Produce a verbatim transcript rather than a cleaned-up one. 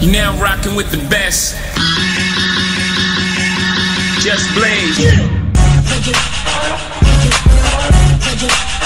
You now rocking with the best. Just Blaze. Yeah.